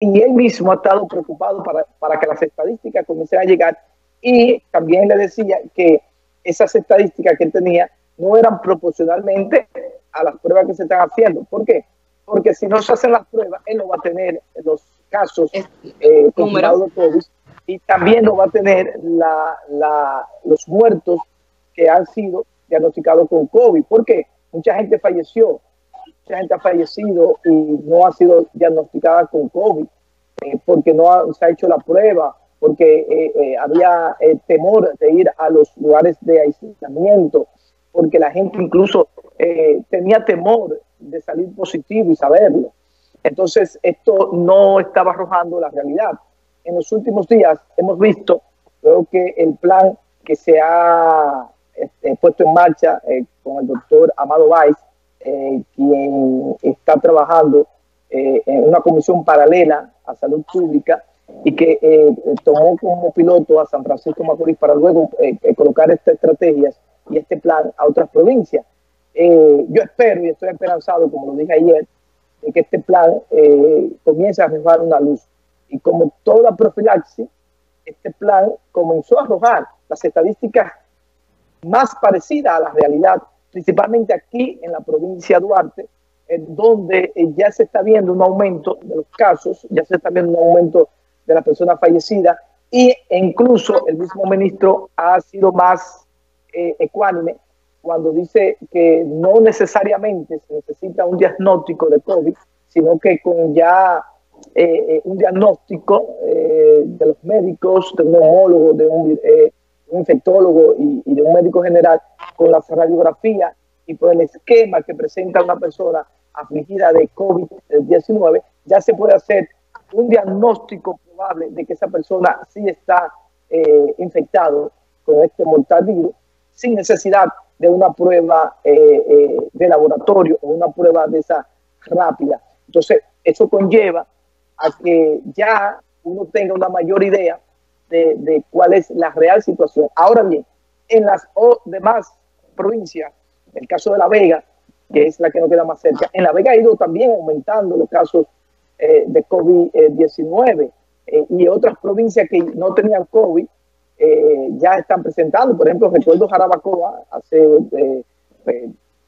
y él mismo ha estado preocupado para que las estadísticas comiencen a llegar, y también le decía que esas estadísticas que él tenía no eran proporcionalmente a las pruebas que se están haciendo. ¿Por qué? Porque si no se hacen las pruebas, él no va a tener los casos confirmados de COVID, y también no va a tener los muertos que han sido diagnosticados con COVID. ¿Por qué? Mucha gente falleció, mucha gente ha fallecido y no ha sido diagnosticada con COVID porque no se ha hecho la prueba, porque había temor de ir a los lugares de aislamiento, porque la gente incluso tenía temor de salir positivo y saberlo. Entonces, esto no estaba arrojando la realidad. En los últimos días hemos visto, creo que el plan que se ha puesto en marcha con el doctor Amado Báez, quien está trabajando en una comisión paralela a salud pública, y que tomó como piloto a San Francisco de Macorís para luego colocar estas estrategias y este plan a otras provincias. Yo espero y estoy esperanzado, como lo dije ayer, de que este plan comience a arrojar una luz. Y como toda profilaxis, este plan comenzó a arrojar las estadísticas más parecidas a la realidad, principalmente aquí en la provincia de Duarte, en donde ya se está viendo un aumento de los casos, ya se está viendo un aumento de las personas fallecidas, e incluso el mismo ministro ha sido más ecuánime cuando dice que no necesariamente se necesita un diagnóstico de COVID, sino que con ya un diagnóstico de los médicos, de un neumólogo, de un infectólogo y de un médico general, con la radiografía y por el esquema que presenta una persona afligida de COVID-19, ya se puede hacer un diagnóstico probable de que esa persona sí está infectado con este mortal virus, sin necesidad de una prueba de laboratorio o una prueba de esa rápida. Entonces, eso conlleva a que ya uno tenga una mayor idea de cuál es la real situación. Ahora bien, en las demás provincias, el caso de La Vega, que es la que nos queda más cerca, en La Vega ha ido también aumentando los casos de COVID-19 y otras provincias que no tenían COVID ya están presentando. Por ejemplo, recuerdo Jarabacoa hace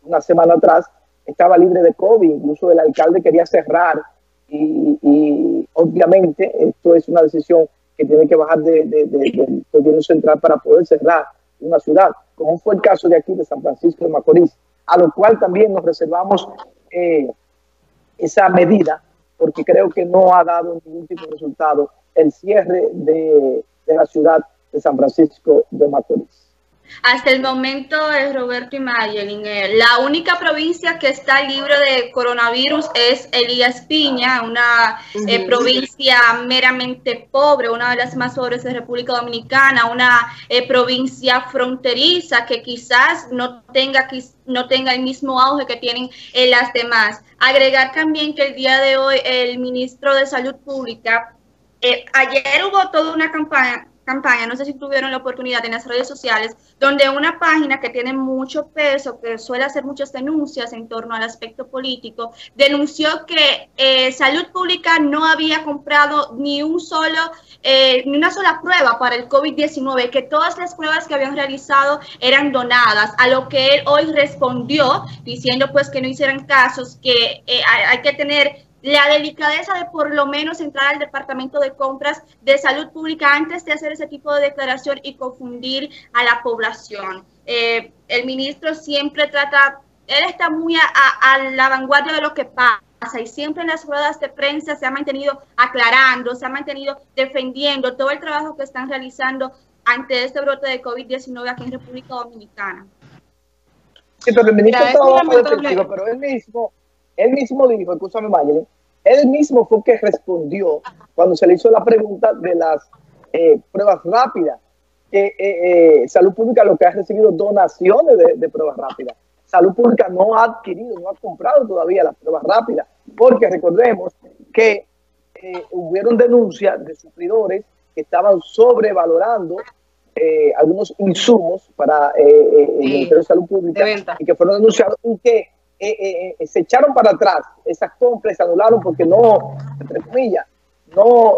una semana atrás estaba libre de COVID, incluso el alcalde quería cerrar y obviamente esto es una decisión que tiene que bajar del gobierno central para poder cerrar una ciudad, como fue el caso de aquí de San Francisco de Macorís, a lo cual también nos reservamos esa medida, porque creo que no ha dado ningún tipo de resultado el cierre de la ciudad de San Francisco de Macorís. Hasta el momento, Roberto y Marilyn, la única provincia que está libre de coronavirus es Elías Piña, una provincia meramente pobre, una de las más pobres de República Dominicana, una provincia fronteriza que quizás no tenga el mismo auge que tienen las demás. Agregar también que el día de hoy el ministro de Salud Pública, ayer hubo toda una campaña, no sé si tuvieron la oportunidad en las redes sociales, donde una página que tiene mucho peso, que suele hacer muchas denuncias en torno al aspecto político, denunció que Salud Pública no había comprado ni una sola prueba para el COVID-19, que todas las pruebas que habían realizado eran donadas, a lo que él hoy respondió diciendo pues que no hicieran casos, que hay que tener la delicadeza de por lo menos entrar al departamento de compras de salud pública antes de hacer ese tipo de declaración y confundir a la población. El ministro siempre él está muy a la vanguardia de lo que pasa y siempre en las ruedas de prensa se ha mantenido aclarando, se ha mantenido defendiendo todo el trabajo que están realizando ante este brote de COVID-19 aquí en República Dominicana. Sí, pero el ministro estaba muy defensivo, pero él mismo dijo, escúchame Mayer, él mismo fue que respondió cuando se le hizo la pregunta de las pruebas rápidas, que Salud Pública lo que ha recibido donaciones de pruebas rápidas. Salud Pública no ha adquirido, no ha comprado todavía las pruebas rápidas, porque recordemos que hubieron denuncias de sufridores que estaban sobrevalorando algunos insumos para el Ministerio de Salud Pública y que fueron denunciados y que se echaron para atrás esas compras, se anularon porque no, entre comillas, no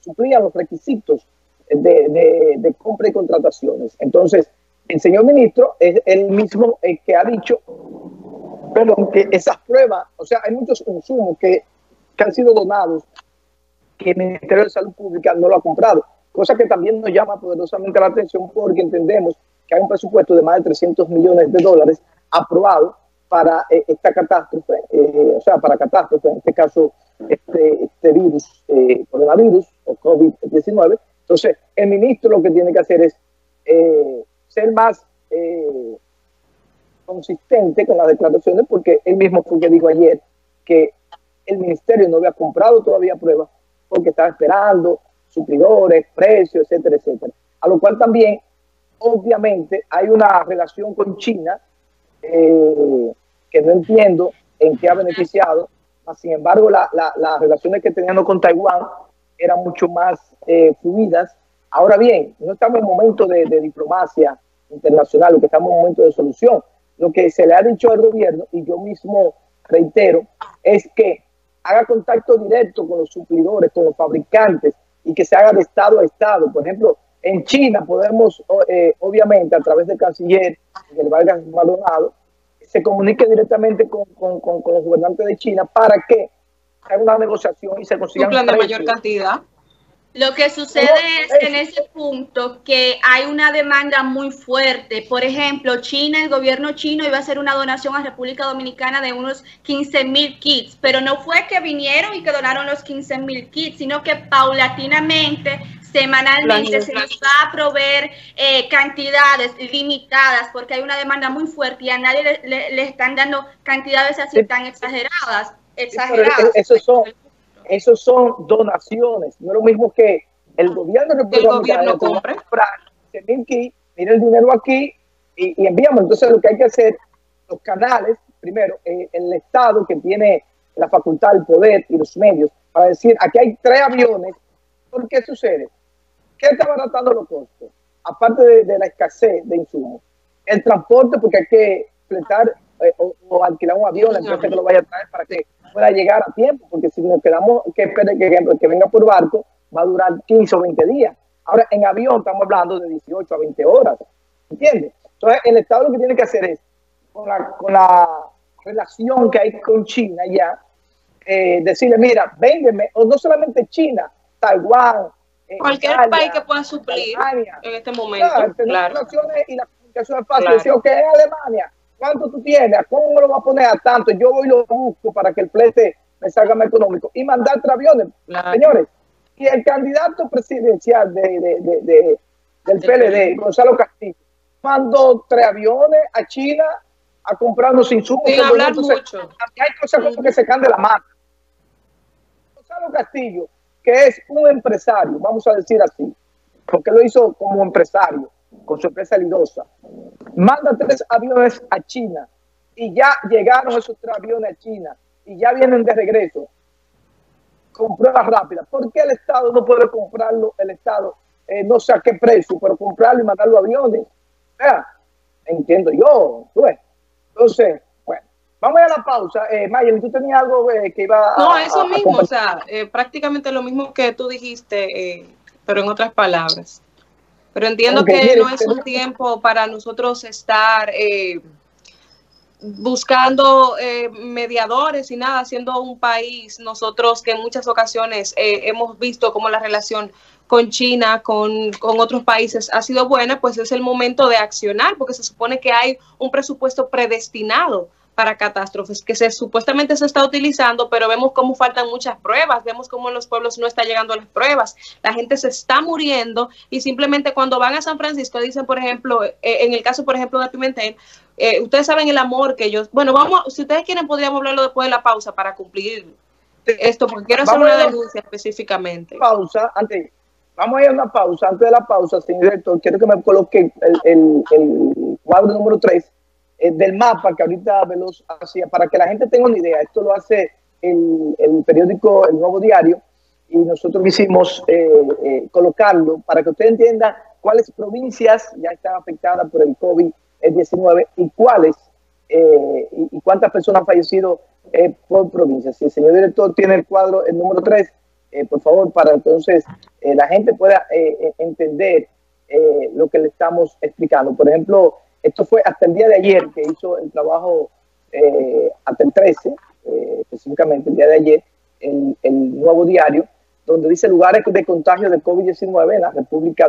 suplían los requisitos de compra y contrataciones. Entonces, el señor ministro es el mismo que ha dicho, perdón, que esas pruebas, o sea, hay muchos insumos que han sido donados que el Ministerio de Salud Pública no lo ha comprado, cosa que también nos llama poderosamente la atención porque entendemos que hay un presupuesto de más de $300 millones aprobado para esta catástrofe, o sea, para catástrofe, en este caso, este virus, coronavirus o COVID-19. Entonces, el ministro lo que tiene que hacer es ser más consistente con las declaraciones, porque él mismo fue que dijo ayer que el ministerio no había comprado todavía pruebas porque estaba esperando suplidores, precios, etcétera, etcétera. A lo cual también, obviamente, hay una relación con China que no entiendo en qué ha beneficiado. Sin embargo, las relaciones que teníamos con Taiwán eran mucho más fluidas. Ahora bien, no estamos en un momento de diplomacia internacional, lo que estamos en un momento de solución. Lo que se le ha dicho al gobierno, y yo mismo reitero, es que haga contacto directo con los suplidores, con los fabricantes, y que se haga de estado a estado. Por ejemplo, en China podemos, obviamente, a través del canciller, el Vargas Maldonado, se comunique directamente con los gobernantes de China para que haga una negociación y se consiga un plan de mayor cantidad. Lo que sucede es en ese punto que hay una demanda muy fuerte. Por ejemplo, China, el gobierno chino iba a hacer una donación a República Dominicana de unos 15.000 kits, pero no fue que vinieron y que donaron los 15.000 kits, sino que paulatinamente, semanalmente se nos va a proveer cantidades limitadas porque hay una demanda muy fuerte y a nadie le están dando cantidades así tan exageradas. Esos son donaciones, no es lo mismo que el gobierno de República Dominicana compre. Mira el dinero aquí y enviamos. Entonces lo que hay que hacer, los canales, primero, el Estado que tiene la facultad, el poder y los medios, para decir, aquí hay 3 aviones, ¿por qué sucede? ¿Qué está abaratando los costos? Aparte de la escasez de insumos. El transporte, porque hay que fletar o alquilar un avión, la empresa que lo vaya a traer para que pueda llegar a tiempo, porque si nos quedamos que espere que venga por barco, va a durar 15 o 20 días. Ahora, en avión estamos hablando de 18 a 20 horas, ¿entiendes? Entonces, el Estado lo que tiene que hacer es, con la relación que hay con China ya, decirle, mira, véndeme, o no solamente China, Taiwán, cualquier Italia, país que pueda suplir Alemania, en este momento. Claro, claro. Relaciones y la comunicación es fácil. Claro. Decir, ok, Alemania, ¿cuánto tú tienes? ¿Cómo me lo vas a poner a tanto? Yo voy y lo busco para que el flete me salga más económico. Y mandar aviones, claro. Señores. Y el candidato presidencial del PLD, Gonzalo Castillo, mandó 3 aviones a China a comprar unos insumos. Sin hablar mucho. Hay cosas como que se caen de la mano. Gonzalo Castillo, que es un empresario, vamos a decir así, porque lo hizo como empresario, con su empresa Lidosa, manda 3 aviones a China y ya llegaron esos 3 aviones a China y ya vienen de regreso con pruebas rápidas. ¿Por qué el Estado no puede comprarlo? El Estado, no sé a qué precio, pero comprarlo y mandarlo a aviones. Entiendo yo. Entonces, vamos a la pausa. Mayeli, tú tenías algo que iba a... No, eso mismo, o sea, prácticamente lo mismo que tú dijiste, pero en otras palabras. Pero entiendo que no es un tiempo para nosotros estar buscando mediadores y nada, siendo un país nosotros que en muchas ocasiones hemos visto cómo la relación con China, con otros países ha sido buena, pues es el momento de accionar, porque se supone que hay un presupuesto predestinado para catástrofes, que supuestamente se está utilizando, pero vemos cómo faltan muchas pruebas, vemos cómo en los pueblos no está llegando las pruebas, la gente se está muriendo y simplemente cuando van a San Francisco dicen, por ejemplo, en el caso, por ejemplo, de Pimentel, ustedes saben el amor que ellos, bueno, vamos, si ustedes quieren podríamos hablarlo después de la pausa para cumplir esto, porque quiero hacer una denuncia específicamente. Vamos a ir a una pausa, antes de la pausa, señor director, quiero que me coloque el cuadro número 3, del mapa que ahorita Veloz hacía, para que la gente tenga una idea. Esto lo hace el periódico El Nuevo Diario y nosotros quisimos colocarlo para que usted entienda cuáles provincias ya están afectadas por el COVID-19 y cuáles y cuántas personas han fallecido por provincias. Si el señor director tiene el cuadro, el número 3, por favor, para entonces la gente pueda entender lo que le estamos explicando. Por ejemplo, esto fue hasta el día de ayer que hizo el trabajo, hasta el 13, específicamente el día de ayer, el Nuevo Diario, donde dice lugares de contagio de COVID-19 en la República